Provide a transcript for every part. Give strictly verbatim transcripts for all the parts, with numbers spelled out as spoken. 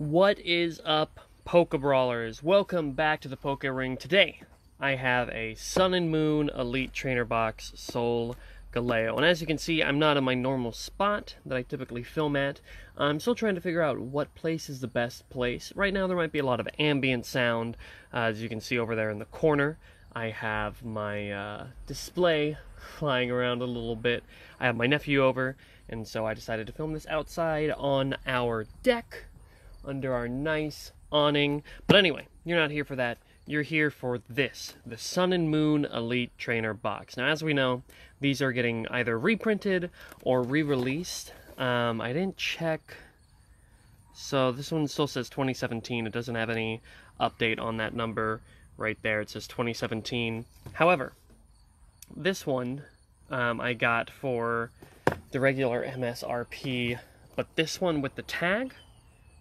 What is up, PokeBrawlers? Welcome back to the Poke Ring. Today, I have a Sun and Moon Elite Trainer Box Solgaleo. And as you can see, I'm not in my normal spot that I typically film at. I'm still trying to figure out what place is the best place. Right now, there might be a lot of ambient sound, uh, as you can see over there in the corner. I have my uh, display flying around a little bit. I have my nephew over, and so I decided to film this outside on our deck, under our nice awning. But anyway, you're not here for that. You're here for this, the Sun and Moon Elite Trainer Box. Now, as we know, these are getting either reprinted or re-released. Um, I didn't check, so this one still says twenty seventeen. It doesn't have any update on that number right there. It says twenty seventeen. However, this one um, I got for the regular M S R P, but this one with the tag,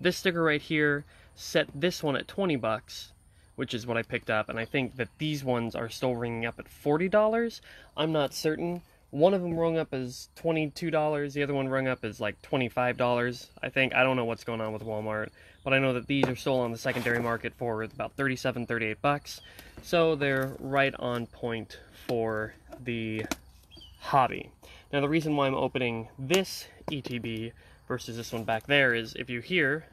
this sticker right here, set this one at twenty bucks, which is what I picked up, and I think that these ones are still ringing up at forty dollars. I'm not certain. One of them rung up as twenty-two dollars, the other one rung up as like twenty-five dollars, I think. I don't know what's going on with Walmart, but I know that these are sold on the secondary market for about thirty-seven, thirty-eight bucks, so they're right on point for the hobby. Now, the reason why I'm opening this E T B versus this one back there is if you hear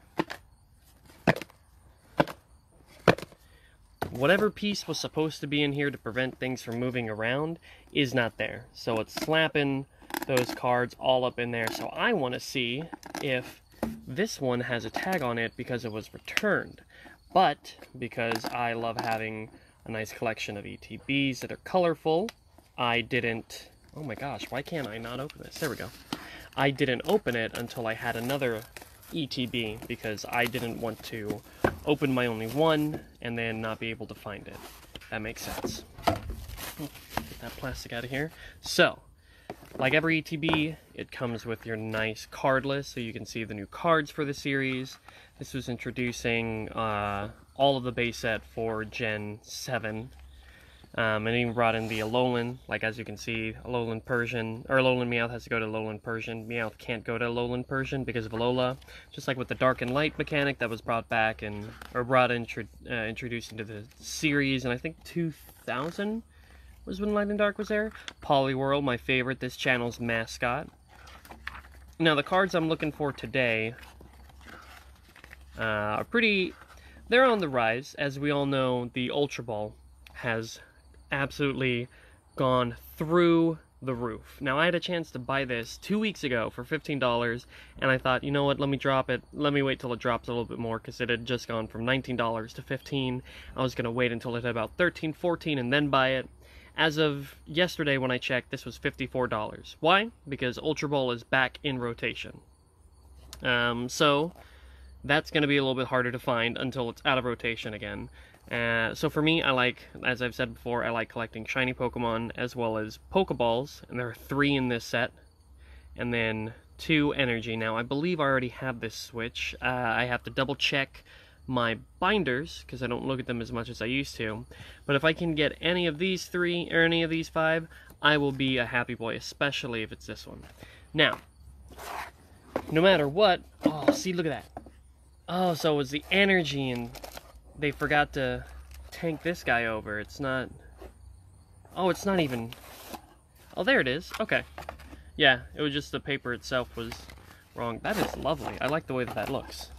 whatever piece was supposed to be in here to prevent things from moving around is not there. So it's slapping those cards all up in there. So I want to see if this one has a tag on it because it was returned. But because I love having a nice collection of E T Bs that are colorful, I didn't... Oh my gosh, why can't I not open this? There we go. I didn't open it until I had another E T B because I didn't want to open my only one and then not be able to find it. That makes sense. Get that plastic out of here. So, like every E T B, it comes with your nice card list so you can see the new cards for the series. This was introducing uh, all of the base set for Gen seven. Um, and even brought in the Alolan, like as you can see, Alolan Persian, or Alolan Meowth has to go to Alolan Persian. Meowth can't go to Alolan Persian because of Alola. Just like with the Dark and Light mechanic that was brought back and, or brought in, uh, introduced into the series, and I think two thousand was when Light and Dark was there. Poliwhirl, my favorite, this channel's mascot. Now, the cards I'm looking for today uh, are pretty, they're on the rise. As we all know, the Ultra Ball has absolutely gone through the roof. Now, I had a chance to buy this two weeks ago for fifteen dollars, and I thought, you know what, let me drop it. Let me wait till it drops a little bit more, because it had just gone from nineteen dollars to fifteen dollars. I was going to wait until it had about thirteen, fourteen, and then buy it. As of yesterday when I checked, this was fifty-four dollars. Why? Because Ultra Ball is back in rotation. Um, so, that's going to be a little bit harder to find until it's out of rotation again. Uh, so for me, I like, as I've said before, I like collecting shiny Pokemon as well as Pokeballs, and there are three in this set, and then two energy. Now, I believe I already have this switch. Uh, I have to double check my binders, because I don't look at them as much as I used to, but if I can get any of these three, or any of these five, I will be a happy boy, especially if it's this one. Now, no matter what, oh, see, look at that. Oh, so it was the energy and... they forgot to tank this guy over. It's not... oh, it's not even... oh, there it is. Okay. Yeah, it was just the paper itself was wrong. That is lovely. I like the way that that looks.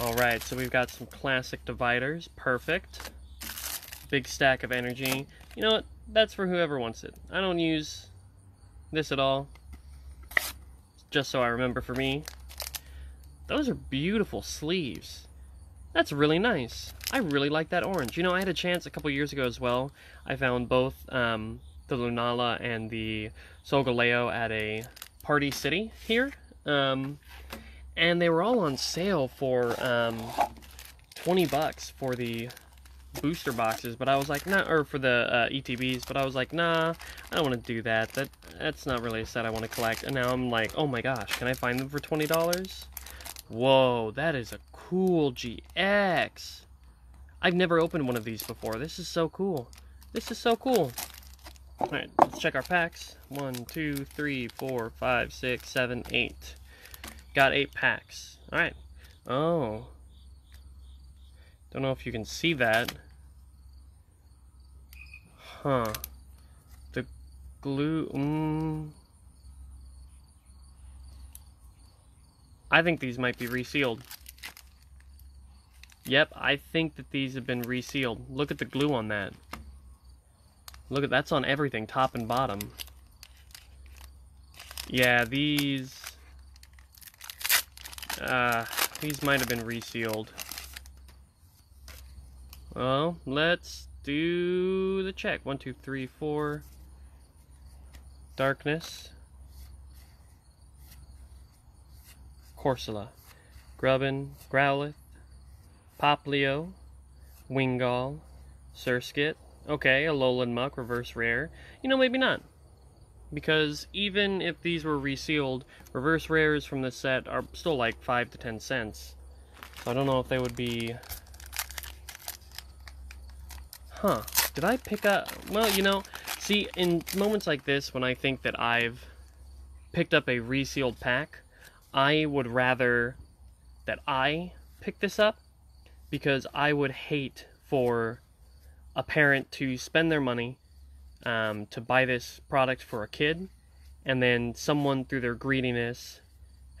Alright, so we've got some classic dividers. Perfect. Big stack of energy. You know what? That's for whoever wants it. I don't use this at all. Just so I remember for me. Those are beautiful sleeves. That's really nice. I really like that orange. You know, I had a chance a couple years ago as well. I found both um, the Lunala and the Solgaleo at a Party City here. Um, and they were all on sale for um, twenty bucks for the booster boxes, but I was like, nah, or for the uh, E T Bs, but I was like, nah, I don't want to do that. That That's not really a set I want to collect. And now I'm like, oh my gosh, can I find them for twenty dollars? Whoa, that is a cool G X. I've never opened one of these before. This is so cool. This is so cool. All right, let's check our packs. One, two, three, four, five, six, seven, eight. Got eight packs. All right, Oh. Don't know if you can see that. Huh. The glue... Mm. I think these might be resealed. Yep, I think that these have been resealed. Look at the glue on that. Look at that's on everything, top and bottom. Yeah, these... Uh, these might have been resealed. Well, let's do the check. One, two, three, four. Darkness. Corsola. Grubbin. Growlithe. Poplio. Wingull. Surskit. Okay, Alolan Muk, reverse rare. You know, maybe not. Because even if these were resealed, reverse rares from this set are still like five to ten cents. So I don't know if they would be... Huh. Did I pick up... Well, you know, see, in moments like this, when I think that I've picked up a resealed pack, I would rather that I pick this up, because I would hate for a parent to spend their money Um, to buy this product for a kid, and then someone through their greediness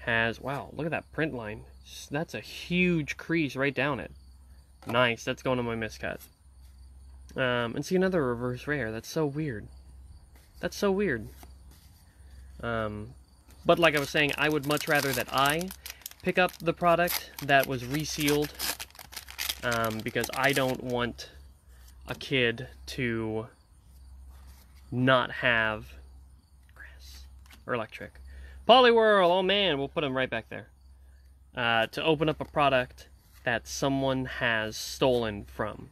has... Wow, look at that print line. That's a huge crease right down it. Nice, that's going on my miscut. Um, and see, another reverse rare. That's so weird. That's so weird. Um, but like I was saying, I would much rather that I pick up the product that was resealed, um, because I don't want a kid to... not have grass or electric. Poliwhirl, oh man, we'll put him right back there. Uh, to open up a product that someone has stolen from.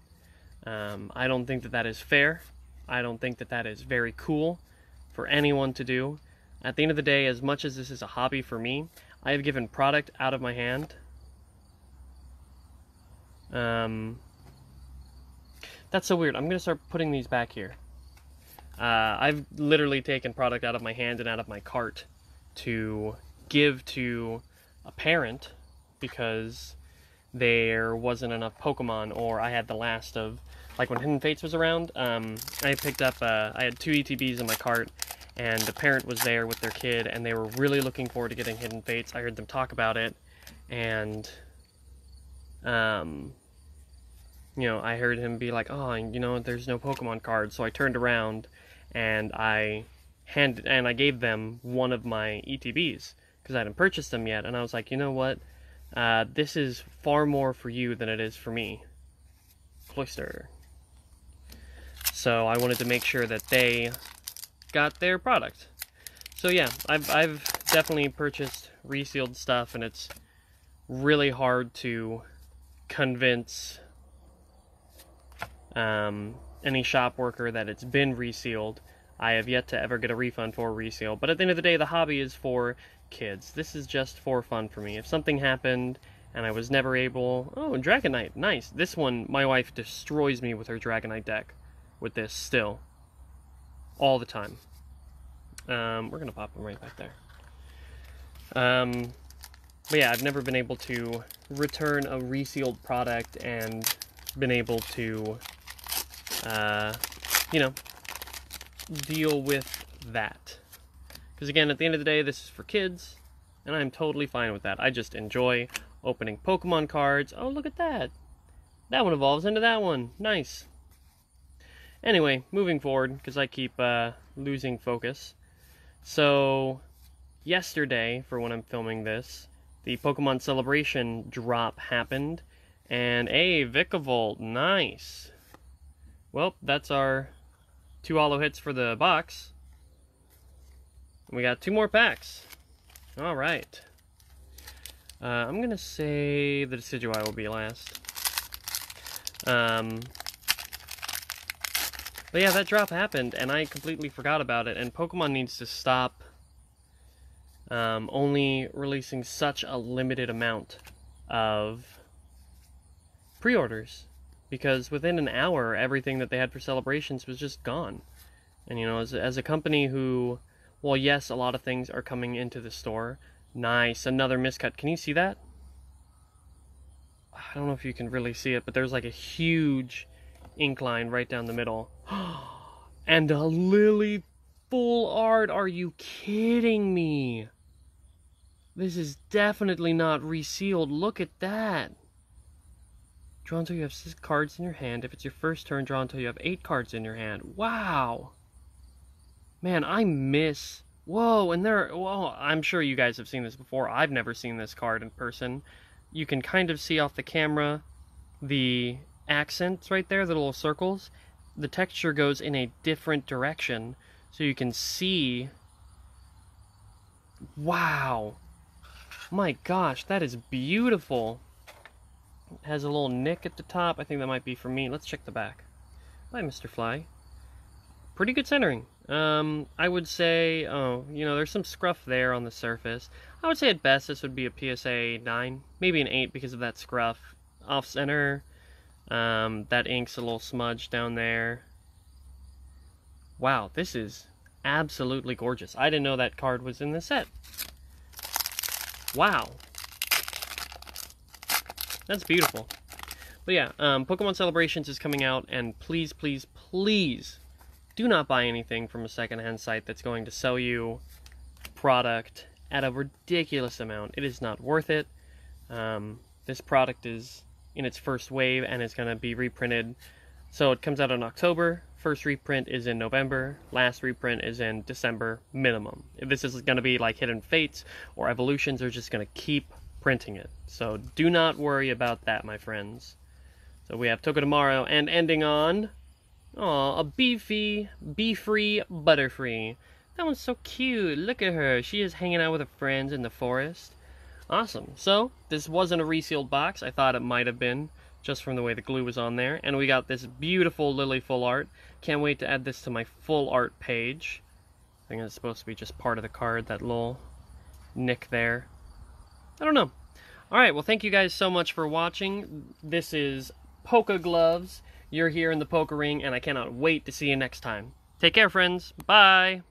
Um, I don't think that that is fair. I don't think that that is very cool for anyone to do. At the end of the day, as much as this is a hobby for me, I have given product out of my hand. Um, that's so weird. I'm gonna start putting these back here. Uh, I've literally taken product out of my hand and out of my cart to give to a parent because there wasn't enough Pokemon, or I had the last of, like when Hidden Fates was around, um, I picked up, uh, I had two E T Bs in my cart, and the parent was there with their kid, and they were really looking forward to getting Hidden Fates. I heard them talk about it, and, um... you know, I heard him be like, oh, you know, there's no Pokemon cards. So I turned around and I handed, and I gave them one of my E T Bs because I hadn't purchased them yet. And I was like, you know what? Uh, this is far more for you than it is for me. Cloyster. So I wanted to make sure that they got their product. So yeah, I've, I've definitely purchased resealed stuff, and it's really hard to convince... Um, any shop worker that it's been resealed. I have yet to ever get a refund for a reseal, but at the end of the day, the hobby is for kids. This is just for fun for me. If something happened and I was never able... Oh, Dragonite, nice. This one, my wife destroys me with her Dragonite deck with this still. All the time. Um, we're gonna pop them right back there. Um, but yeah, I've never been able to return a resealed product and been able to... Uh, you know, deal with that. Because again, at the end of the day, this is for kids, and I'm totally fine with that. I just enjoy opening Pokemon cards. Oh, look at that. That one evolves into that one. Nice. Anyway, moving forward, because I keep uh, losing focus. So, yesterday, for when I'm filming this, the Pokemon Celebration drop happened, and a Vikavolt. Nice. Well, that's our two holo hits for the box. We got two more packs. All right. Uh, I'm going to say the Decidueye will be last. Um, but yeah, that drop happened, and I completely forgot about it, and Pokemon needs to stop um, only releasing such a limited amount of pre-orders. Because within an hour, everything that they had for Celebrations was just gone. And, you know, as, as a company who... Well, yes, a lot of things are coming into the store. Nice, another miscut. Can you see that? I don't know if you can really see it, but there's like a huge incline right down the middle. And a Lily full art. Are you kidding me? This is definitely not resealed. Look at that. Draw until you have six cards in your hand. If it's your first turn, draw until you have eight cards in your hand. Wow. Man, I miss... Whoa, and there... Well, I'm sure you guys have seen this before. I've never seen this card in person. You can kind of see off the camera the accents right there, the little circles. The texture goes in a different direction, so you can see... Wow. My gosh, that is beautiful. It has a little nick at the top. I think that might be for me. Let's check the back. Hi, Mister Fly. Pretty good centering. Um, I would say, oh, you know, there's some scruff there on the surface. I would say at best this would be a P S A nine, maybe an eight because of that scruff. Off-center, um, that ink's a little smudge down there. Wow, this is absolutely gorgeous. I didn't know that card was in the set. Wow. That's beautiful. But yeah, um, Pokemon Celebrations is coming out, and please, please, please... do not buy anything from a secondhand site that's going to sell you product at a ridiculous amount. It is not worth it. Um, this product is in its first wave and it's going to be reprinted. So it comes out in October. First reprint is in November. Last reprint is in December minimum. If this is going to be like Hidden Fates or Evolutions, they're just going to keep printing it. So do not worry about that, my friends. So we have Togedemaru and ending on... Aw, a beefy, bee-free, butterfree. That one's so cute. Look at her. She is hanging out with her friends in the forest. Awesome. So, this wasn't a resealed box. I thought it might have been, just from the way the glue was on there. And we got this beautiful Lily full art. Can't wait to add this to my full art page. I think it's supposed to be just part of the card, that little nick there. I don't know. Alright, well, thank you guys so much for watching. This is PokeGloves. You're here in the Poke Ring, and I cannot wait to see you next time. Take care, friends. Bye!